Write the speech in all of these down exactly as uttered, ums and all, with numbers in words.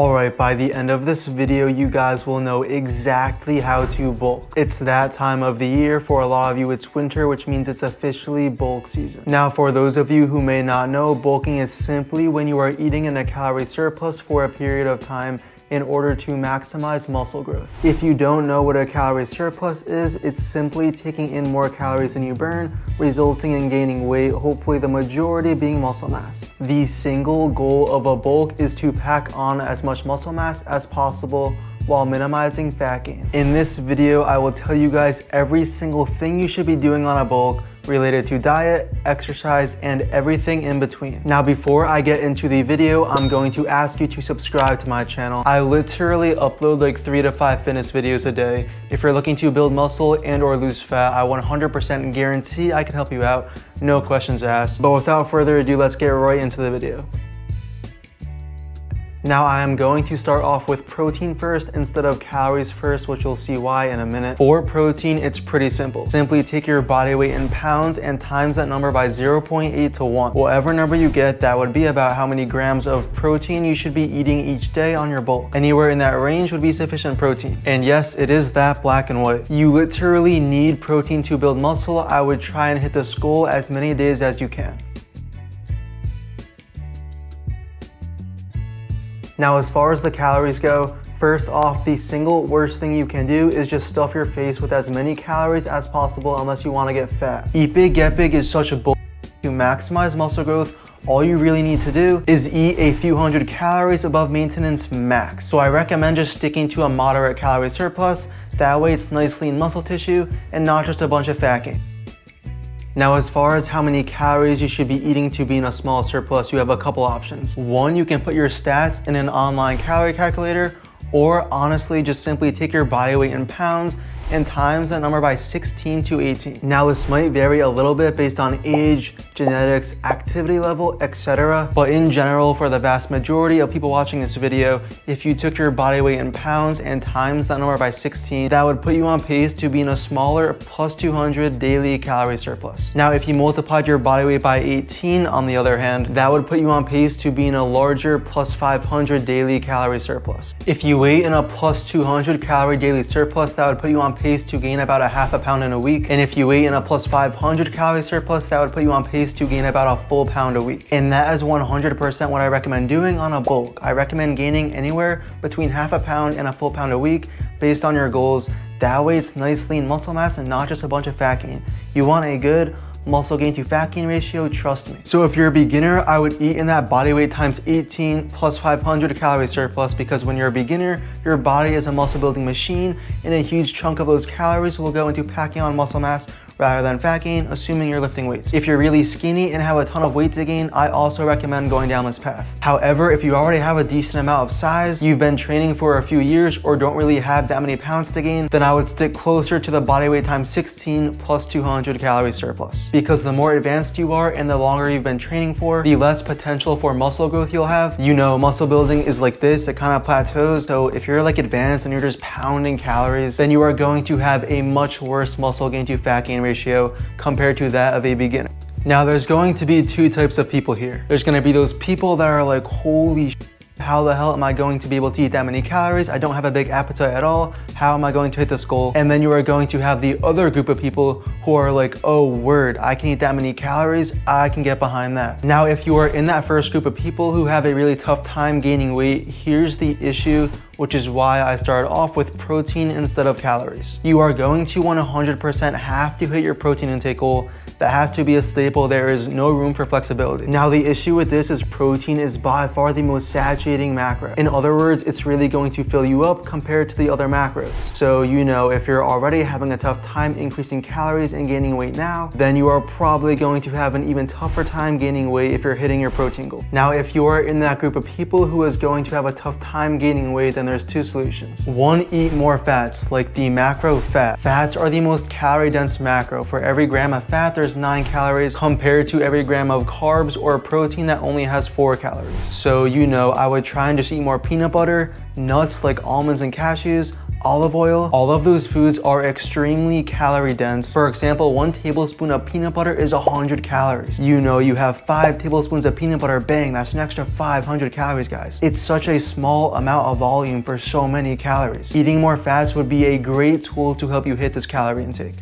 Alright, by the end of this video, you guys will know exactly how to bulk. It's that time of the year. For a lot of you, it's winter, which means it's officially bulk season. Now, for those of you who may not know, bulking is simply when you are eating in a calorie surplus for a period of time in order to maximize muscle growth. If you don't know what a calorie surplus is, it's simply taking in more calories than you burn, resulting in gaining weight, hopefully the majority being muscle mass. The single goal of a bulk is to pack on as much muscle mass as possible while minimizing fat gain. In this video, I will tell you guys every single thing you should be doing on a bulk related to diet, exercise, and everything in between. Now, before I get into the video, I'm going to ask you to subscribe to my channel. I literally upload like three to five fitness videos a day. If you're looking to build muscle and or lose fat, I one hundred percent guarantee I can help you out, no questions asked. But without further ado, let's get right into the video. Now, I am going to start off with protein first instead of calories first, which you'll see why in a minute. For protein, it's pretty simple. Simply take your body weight in pounds and times that number by zero point eight to one. Whatever number you get, that would be about how many grams of protein you should be eating each day on your bulk. Anywhere in that range would be sufficient protein. And yes, it is that black and white. You literally need protein to build muscle. I would try and hit this goal as many days as you can. Now, as far as the calories go, first off, the single worst thing you can do is just stuff your face with as many calories as possible unless you want to get fat. Eat big, get big is such a bull. To maximize muscle growth, all you really need to do is eat a few hundred calories above maintenance max. So I recommend just sticking to a moderate calorie surplus. That way it's nice lean muscle tissue and not just a bunch of fat gain. Now, as far as how many calories you should be eating to be in a small surplus, you have a couple options. One, you can put your stats in an online calorie calculator, or honestly, just simply take your body weight in pounds and times that number by sixteen to eighteen. Now, this might vary a little bit based on age, genetics, activity level, et cetera. But in general, for the vast majority of people watching this video, if you took your body weight in pounds and times that number by sixteen, that would put you on pace to be in a smaller plus two hundred daily calorie surplus. Now, if you multiplied your body weight by eighteen, on the other hand, that would put you on pace to be in a larger plus five hundred daily calorie surplus. If you weigh in a plus two hundred calorie daily surplus, that would put you on pace pace to gain about a half a pound in a week. And if you weigh in a plus five hundred calorie surplus, that would put you on pace to gain about a full pound a week. And that is one hundred percent what I recommend doing on a bulk. I recommend gaining anywhere between half a pound and a full pound a week based on your goals. That way it's nice lean muscle mass and not just a bunch of fat gain. You want a good muscle gain to fat gain ratio, trust me. So if you're a beginner, I would eat in that body weight times eighteen plus five hundred calorie surplus, because when you're a beginner, your body is a muscle building machine and a huge chunk of those calories will go into packing on muscle mass rather than fat gain, assuming you're lifting weights. If you're really skinny and have a ton of weight to gain, I also recommend going down this path. However, if you already have a decent amount of size, you've been training for a few years, or don't really have that many pounds to gain, then I would stick closer to the body weight times sixteen plus two hundred calorie surplus. Because the more advanced you are and the longer you've been training for, the less potential for muscle growth you'll have. You know, muscle building is like this, it kind of plateaus. So if you're like advanced and you're just pounding calories, then you are going to have a much worse muscle gain to fat gain ratio compared to that of a beginner. Now, there's going to be two types of people here. There's going to be those people that are like, holy shit, how the hell am I going to be able to eat that many calories? I don't have a big appetite at all. How am I going to hit this goal? And then you are going to have the other group of people who are like, oh word, I can eat that many calories. I can get behind that. Now, if you are in that first group of people who have a really tough time gaining weight, here's the issue, which is why I started off with protein instead of calories. You are going to one hundred percent have to hit your protein intake goal. That has to be a staple. There is no room for flexibility. Now, the issue with this is protein is by far the most saturating macro. In other words, it's really going to fill you up compared to the other macros. So, you know, if you're already having a tough time increasing calories and gaining weight now, then you are probably going to have an even tougher time gaining weight if you're hitting your protein goal. Now, if you're in that group of people who is going to have a tough time gaining weight, then there's two solutions. One, eat more fats, like the macro fat. Fats are the most calorie dense macro. For every gram of fat, there's nine calories compared to every gram of carbs or protein that only has four calories. So, you know, I would try and just eat more peanut butter, nuts like almonds and cashews, olive oil. All of those foods are extremely calorie dense. For example, one tablespoon of peanut butter is one hundred calories. You know, you have five tablespoons of peanut butter, bang, that's an extra five hundred calories, guys. It's such a small amount of volume for so many calories. Eating more fats would be a great tool to help you hit this calorie intake.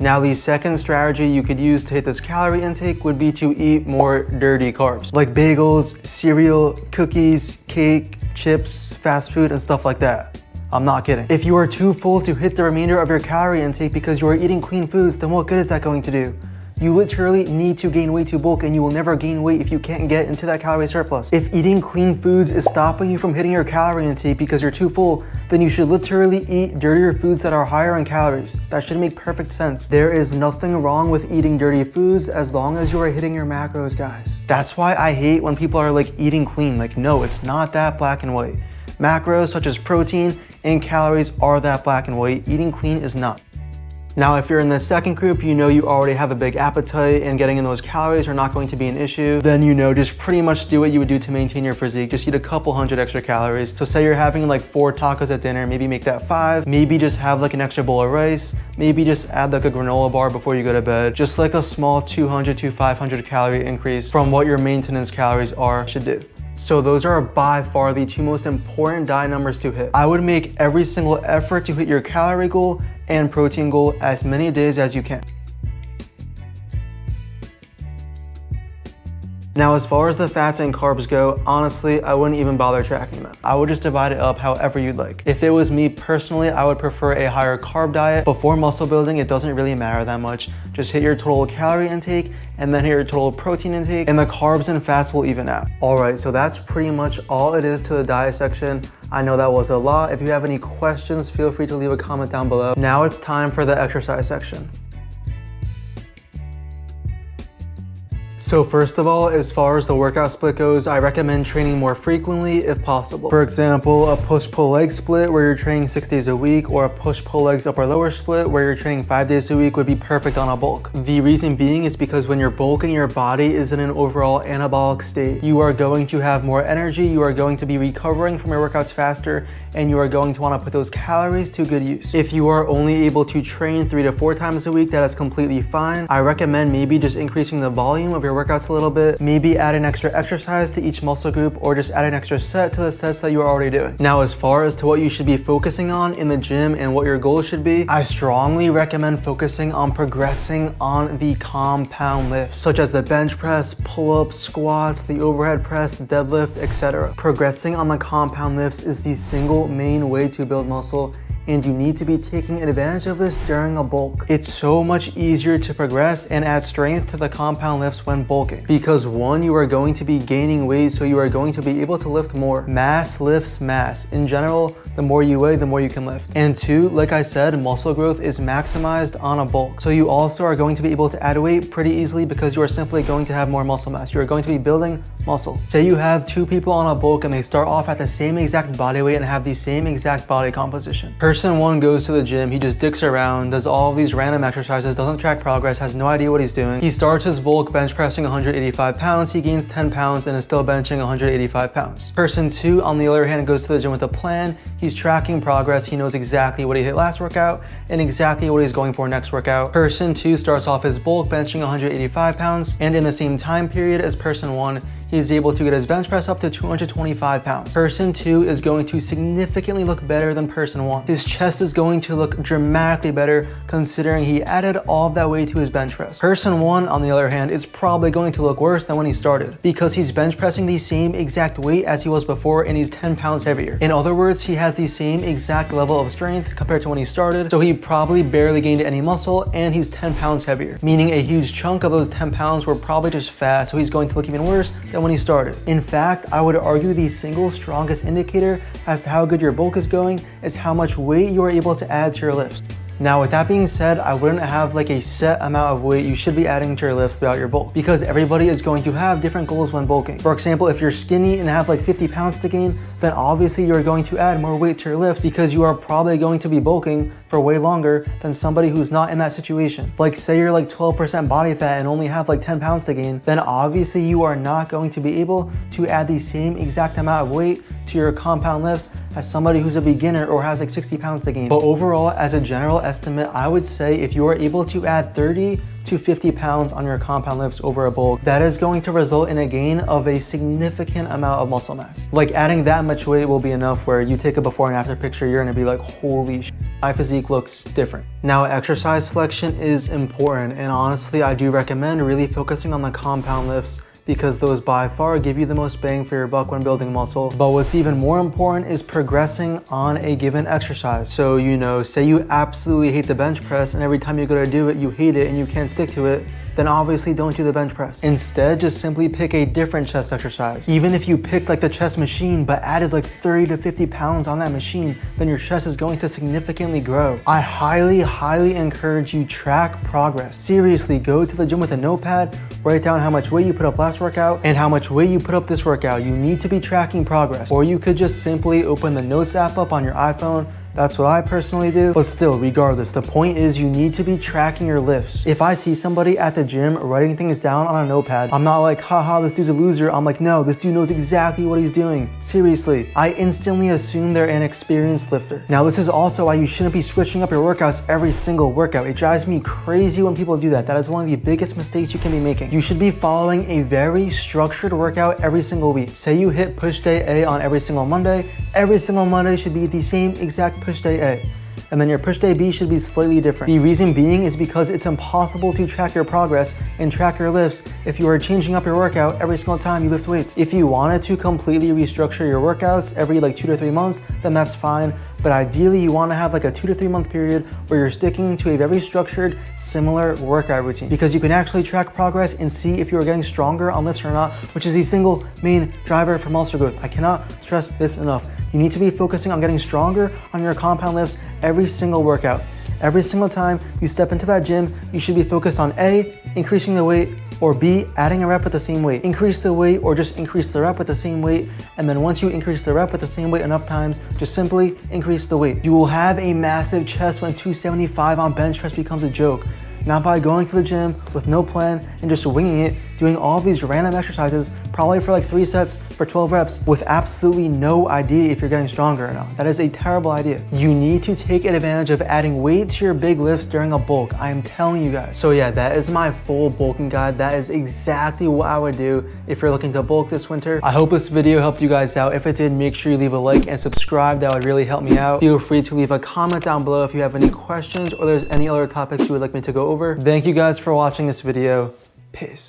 Now, the second strategy you could use to hit this calorie intake would be to eat more dirty carbs, like bagels, cereal, cookies, cake, chips, fast food, and stuff like that. I'm not kidding. If you are too full to hit the remainder of your calorie intake because you are eating clean foods, then what good is that going to do? You literally need to gain weight to bulk, and you will never gain weight if you can't get into that calorie surplus. If eating clean foods is stopping you from hitting your calorie intake because you're too full, then you should literally eat dirtier foods that are higher in calories. That should make perfect sense. There is nothing wrong with eating dirty foods as long as you are hitting your macros, guys. That's why I hate when people are like eating clean. Like, no, it's not that black and white. Macros such as protein and calories are that black and white. Eating clean is not. Now, if you're in the second group, you know you already have a big appetite and getting in those calories are not going to be an issue. Then, you know, just pretty much do what you would do to maintain your physique. Just eat a couple hundred extra calories. So say you're having like four tacos at dinner, maybe make that five. Maybe just have like an extra bowl of rice. Maybe just add like a granola bar before you go to bed. Just like a small two hundred to five hundred calorie increase from what your maintenance calories are should do. So those are by far the two most important diet numbers to hit. I would make every single effort to hit your calorie goal and protein goal as many days as you can. Now, as far as the fats and carbs go, honestly, I wouldn't even bother tracking them. I would just divide it up however you'd like. If it was me personally, I would prefer a higher carb diet. Before muscle building, it doesn't really matter that much. Just hit your total calorie intake and then hit your total protein intake, and the carbs and fats will even out. All right, so that's pretty much all it is to the diet section. I know that was a lot. If you have any questions, feel free to leave a comment down below. Now it's time for the exercise section. So first of all, as far as the workout split goes, I recommend training more frequently if possible. For example, a push-pull leg split where you're training six days a week, or a push-pull legs upper lower split where you're training five days a week would be perfect on a bulk. The reason being is because when you're bulking, your body is in an overall anabolic state. You are going to have more energy, you are going to be recovering from your workouts faster, and you are going to want to put those calories to good use. If you are only able to train three to four times a week, that is completely fine. I recommend maybe just increasing the volume of your workouts a little bit, maybe add an extra exercise to each muscle group, or just add an extra set to the sets that you are already doing. Now, as far as to what you should be focusing on in the gym and what your goals should be, I strongly recommend focusing on progressing on the compound lifts, such as the bench press, pull-ups, squats, the overhead press, deadlift, et cetera. Progressing on the compound lifts is the single main way to build muscle, and you need to be taking advantage of this during a bulk. It's so much easier to progress and add strength to the compound lifts when bulking, because one, you are going to be gaining weight, so you are going to be able to lift more. Mass lifts mass. In general, the more you weigh, the more you can lift. And two, like I said, muscle growth is maximized on a bulk. So you also are going to be able to add weight pretty easily because you are simply going to have more muscle mass. You are going to be building muscle. Say you have two people on a bulk and they start off at the same exact body weight and have the same exact body composition. Person one goes to the gym, he just dicks around, does all these random exercises, doesn't track progress, has no idea what he's doing. He starts his bulk bench pressing one hundred eighty-five pounds, he gains ten pounds and is still benching one hundred eighty-five pounds. Person two, on the other hand, goes to the gym with a plan. He's tracking progress, he knows exactly what he hit last workout and exactly what he's going for next workout. Person two starts off his bulk benching one hundred eighty-five pounds, and in the same time period as person one, he's able to get his bench press up to two hundred twenty-five pounds. Person two is going to significantly look better than person one. His chest is going to look dramatically better considering he added all of that weight to his bench press. Person one, on the other hand, is probably going to look worse than when he started because he's bench pressing the same exact weight as he was before, and he's ten pounds heavier. In other words, he has the same exact level of strength compared to when he started, so he probably barely gained any muscle and he's ten pounds heavier, meaning a huge chunk of those ten pounds were probably just fat, so he's going to look even worse than when he started. In fact, I would argue the single strongest indicator as to how good your bulk is going is how much weight you are able to add to your lifts. Now with that being said, I wouldn't have like a set amount of weight you should be adding to your lifts throughout your bulk, because everybody is going to have different goals when bulking. For example, if you're skinny and have like fifty pounds to gain, then obviously you're going to add more weight to your lifts because you are probably going to be bulking for way longer than somebody who's not in that situation. Like say you're like twelve percent body fat and only have like ten pounds to gain, then obviously you are not going to be able to add the same exact amount of weight to your compound lifts as somebody who's a beginner or has like sixty pounds to gain. But overall, as a general estimate, I would say if you are able to add thirty to fifty pounds on your compound lifts over a bulk, that is going to result in a gain of a significant amount of muscle mass. Like adding that much weight will be enough where you take a before and after picture, you're gonna be like, holy sh**, my physique looks different. Now exercise selection is important, and honestly I do recommend really focusing on the compound lifts because those by far give you the most bang for your buck when building muscle. But what's even more important is progressing on a given exercise. So, you know, say you absolutely hate the bench press and every time you go to do it, you hate it and you can't stick to it, then obviously don't do the bench press. Instead, just simply pick a different chest exercise. Even if you picked like the chest machine, but added like thirty to fifty pounds on that machine, then your chest is going to significantly grow. I highly, highly encourage you track progress. Seriously, go to the gym with a notepad, write down how much weight you put up last workout and how much weight you put up this workout. You need to be tracking progress, or you could just simply open the notes app up on your iPhone. That's what I personally do, but still, regardless, the point is you need to be tracking your lifts. If I see somebody at the gym writing things down on a notepad, I'm not like, haha, this dude's a loser. I'm like, no, this dude knows exactly what he's doing. Seriously, I instantly assume they're an experienced lifter. Now, this is also why you shouldn't be switching up your workouts every single workout. It drives me crazy when people do that. That is one of the biggest mistakes you can be making. You should be following a very structured workout every single week. Say you hit push day A on every single Monday. Every single Monday should be the same exact push push day A, and then your push day B should be slightly different. The reason being is because it's impossible to track your progress and track your lifts if you are changing up your workout every single time you lift weights. If you wanted to completely restructure your workouts every like two to three months, then that's fine. But ideally you want to have like a two to three month period where you're sticking to a very structured, similar workout routine, because you can actually track progress and see if you're getting stronger on lifts or not, which is the single main driver for muscle growth. I cannot stress this enough. You need to be focusing on getting stronger on your compound lifts every single workout. Every single time you step into that gym, you should be focused on A, increasing the weight, or B, adding a rep with the same weight. Increase the weight or just increase the rep with the same weight, and then once you increase the rep with the same weight enough times, just simply increase the weight. You will have a massive chest when two seventy-five on bench press becomes a joke. Not by going to the gym with no plan and just winging it, doing all these random exercises, probably for like three sets for twelve reps with absolutely no idea if you're getting stronger or not. That is a terrible idea. You need to take advantage of adding weight to your big lifts during a bulk. I am telling you guys. So yeah, that is my full bulking guide. That is exactly what I would do if you're looking to bulk this winter. I hope this video helped you guys out. If it did, make sure you leave a like and subscribe. That would really help me out. Feel free to leave a comment down below if you have any questions or there's any other topics you would like me to go over. Thank you guys for watching this video. Peace.